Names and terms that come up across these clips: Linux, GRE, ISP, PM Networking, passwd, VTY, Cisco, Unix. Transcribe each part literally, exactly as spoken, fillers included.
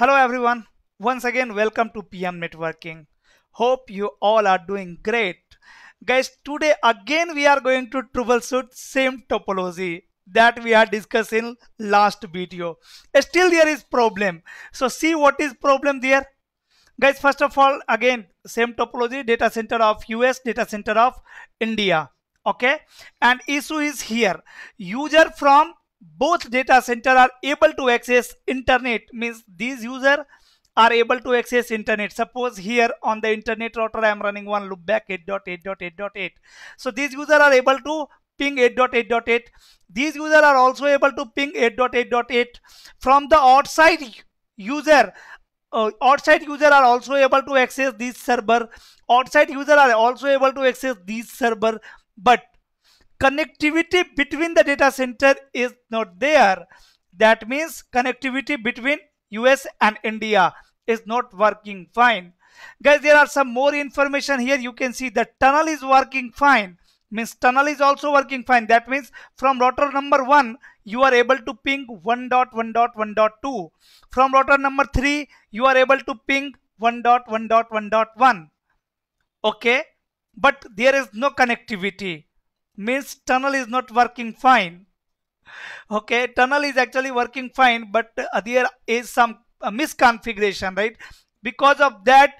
Hello everyone, once again welcome to P M Networking. Hope you all are doing great. Guys, today again we are going to troubleshoot same topology that we are discussing last video. Still there is problem. So see what is problem there. Guys, first of all, again, same topology, data center of U S, data center of India. Okay, and issue is here. User from both data center are able to access internet, means these user are able to access internet. Suppose here on the internet router, I am running one loopback eight dot eight dot eight dot eight. So these user are able to ping eight dot eight dot eight. These user are also able to ping eight dot eight dot eight. From the outside user, Uh, outside user are also able to access this server. Outside user are also able to access this server, but connectivity between the data center is not there. That means connectivity between U S and India is not working fine. Guys, there are some more information here. You can see the tunnel is working fine. Means tunnel is also working fine. That means from router number one, you are able to ping one dot one dot one dot two. From router number three, you are able to ping one dot one dot one dot one. Okay, but there is no connectivity. Means tunnel is not working fine. Okay, tunnel is actually working fine, but uh, there is some uh, misconfiguration, right? Because of that,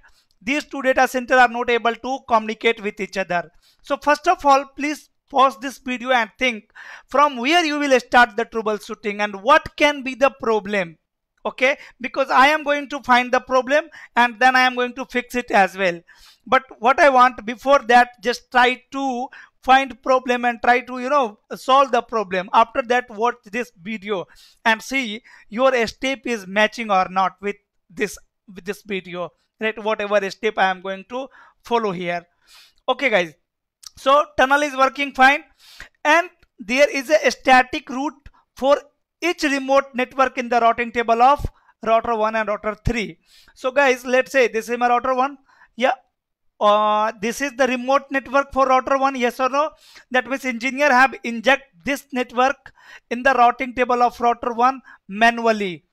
these two data centers are not able to communicate with each other. So first of all, please pause this video and think from where you will start the troubleshooting and what can be the problem. Okay, because I am going to find the problem and then I am going to fix it as well. But what I want before that, just try to find problem and try to, you know, solve the problem. After that, watch this video and see your step is matching or not with this with this video, right? Whatever step I am going to follow here. Okay guys, so tunnel is working fine and there is a static route for each remote network in the routing table of router one and router three. So guys, let's say this is my router one. Yeah. Uh, this is the remote network for router one. Yes or no? That means engineer have inject this network in the routing table of router one manually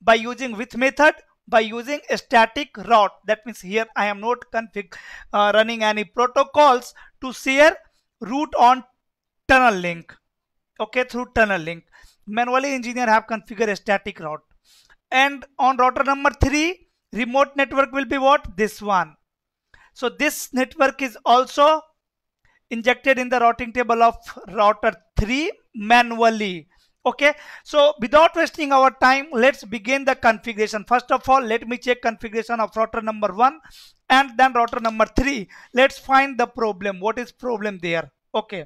by using with method, by using a static route. That means here I am not config uh, running any protocols to share route on tunnel link. Okay, through tunnel link. Manually engineer have configured a static route. And on router number three, remote network will be what? This one. So this network is also injected in the routing table of router three manually. Okay, so without wasting our time, let's begin the configuration. First of all, let me check configuration of router number one and then router number three. Let's find the problem. What is problem there? Okay,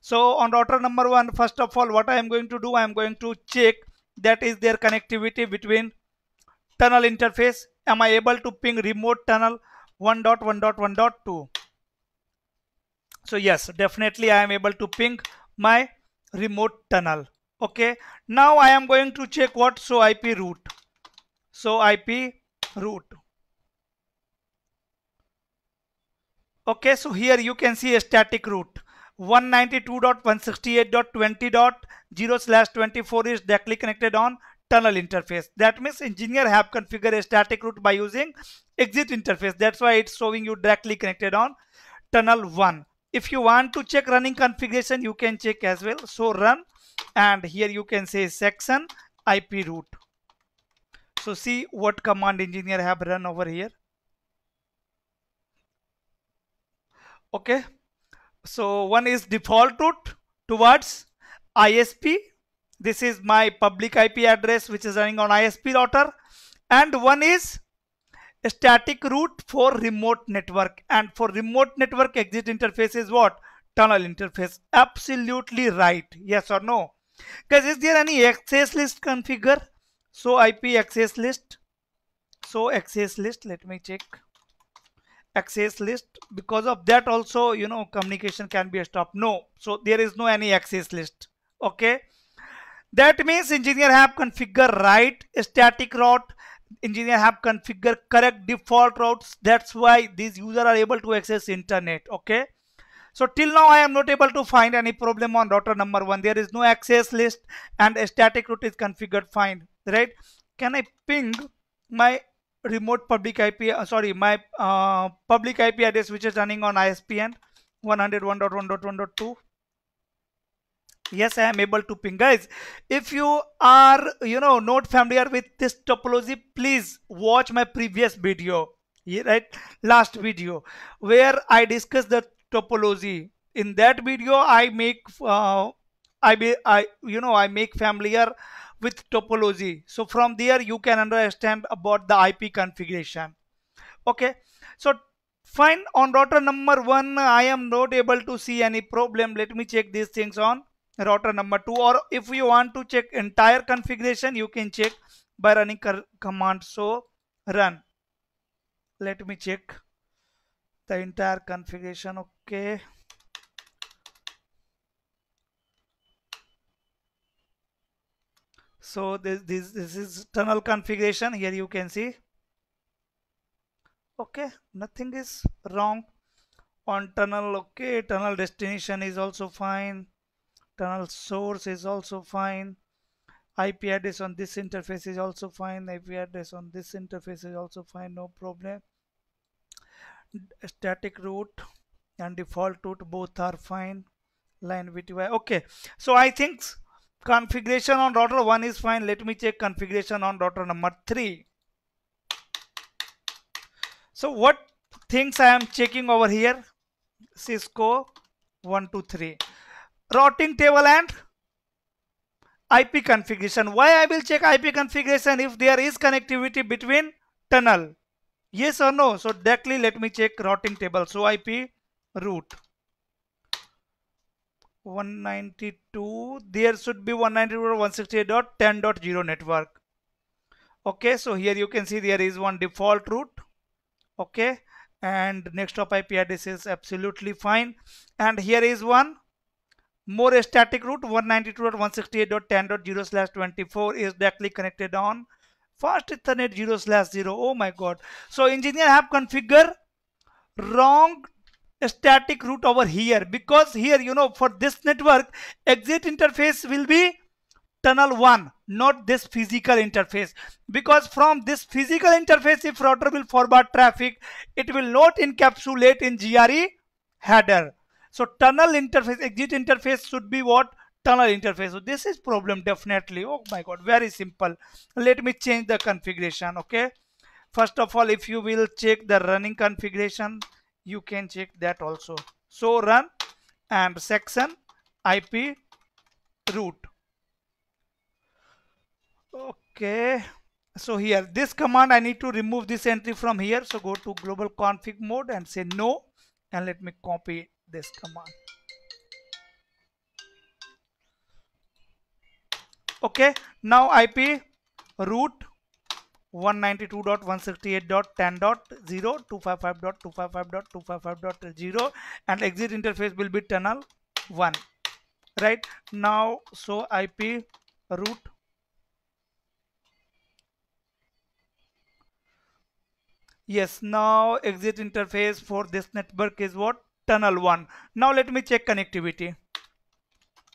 so on router number one, first of all, what I am going to do, I am going to check that is there connectivity between tunnel interface. Am I able to ping remote tunnel one dot one dot one dot two? So yes, definitely I am able to ping my remote tunnel. Okay, now I am going to check what? So I P route. So I P route. Okay, so here you can see a static route. one ninety-two dot one sixty-eight dot twenty dot zero slash twenty-four is directly connected on tunnel interface. That means engineer have configured a static route by using exit interface. That's why it's showing you directly connected on tunnel one. If you want to check running configuration, you can check as well. So run. And here you can say section I P route. So see what command engineer have run over here. Okay. So one is default route towards I S P. This is my public I P address which is running on I S P router. And one is static route for remote network. And for remote network, exit interface is what? Tunnel interface. Absolutely right. Yes or no? Guys, is there any access list configure? So I P access list. So access list, let me check. Access list, because of that also, you know, communication can be stopped. No, so there is no any access list. Okay, that means engineer have configured right static route. Engineer have configured correct default routes. That's why these users are able to access internet. Okay, so till now I am not able to find any problem on router number one. There is no access list and a static route is configured fine, right? Can I ping my remote public I P, uh, sorry, my uh, public I P address, which is running on I S P N one oh one dot one dot one dot two. Yes, I am able to ping. Guys, if you are, you know, not familiar with this topology, please watch my previous video, right? Last video where I discussed the topology. In that video, I make, uh, I be, I, you know, I make familiar with topology. So from there, you can understand about the I P configuration. Okay. So fine, on router number one, I am not able to see any problem. Let me check these things on router number two, or if you want to check entire configuration, you can check by running command. So run, let me check the entire configuration. Okay, so this this, this is tunnel configuration. Here you can see, okay, nothing is wrong on tunnel. Okay, tunnel destination is also fine. Tunnel source is also fine. I P address on this interface is also fine. I P address on this interface is also fine. No problem. Static route and default route both are fine. Line V T Y. Okay. So I think configuration on router one is fine. Let me check configuration on router number three. So what things I am checking over here? Cisco one two three. Routing table and I P configuration. Why I will check I P configuration? If there is connectivity between tunnel, yes or no? So directly let me check routing table. So I P route one ninety-two, there should be one ninety-two dot one sixty-eight dot ten dot zero network. Okay, so here you can see there is one default route. Okay, and next hop I P address is absolutely fine, and here is one more static route one ninety-two dot one sixty-eight dot ten dot zero slash twenty-four is directly connected on fast Ethernet zero slash zero. Oh my god. So engineer have configured wrong static route over here, because here, you know, for this network exit interface will be tunnel one, not this physical interface, because from this physical interface if router will forward traffic, it will not encapsulate in G R E header. So tunnel interface, exit interface should be what? Tunnel interface. So this is problem definitely. Oh my god, very simple. Let me change the configuration. Okay. First of all, if you will check the running configuration, you can check that also. So run and section I P route. Okay. So here, this command, I need to remove this entry from here. So go to global config mode and say no. And let me copy it. This command. Okay, now I P route one ninety-two dot one sixty-eight dot ten dot zero, two fifty-five dot two fifty-five dot two fifty-five dot zero, and exit interface will be tunnel one. Right now, so I P route. Yes, now exit interface for this network is what? Tunnel one. Now let me check connectivity.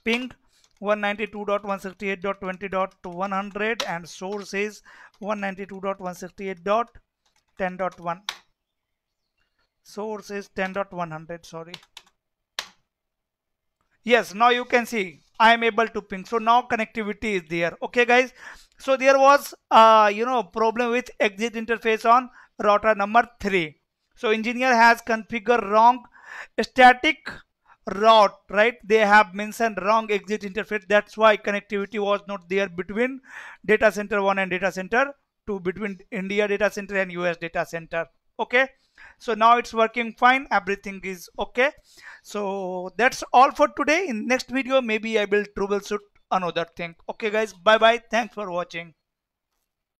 Ping one ninety-two dot one sixty-eight dot twenty dot one hundred and source is one ninety-two dot one sixty-eight dot ten dot one. Source is ten dot one hundred, sorry. Yes, now you can see I am able to ping. So now connectivity is there. Okay guys, so there was uh, you know, problem with exit interface on router number three. So engineer has configured wrong static route, right? They have mentioned wrong exit interface. That's why connectivity was not there between data center one and data center two, between India data center and U S data center. Okay, so now it's working fine. Everything is okay. So that's all for today. In next video, maybe I will troubleshoot another thing. Okay guys, bye bye. Thanks for watching.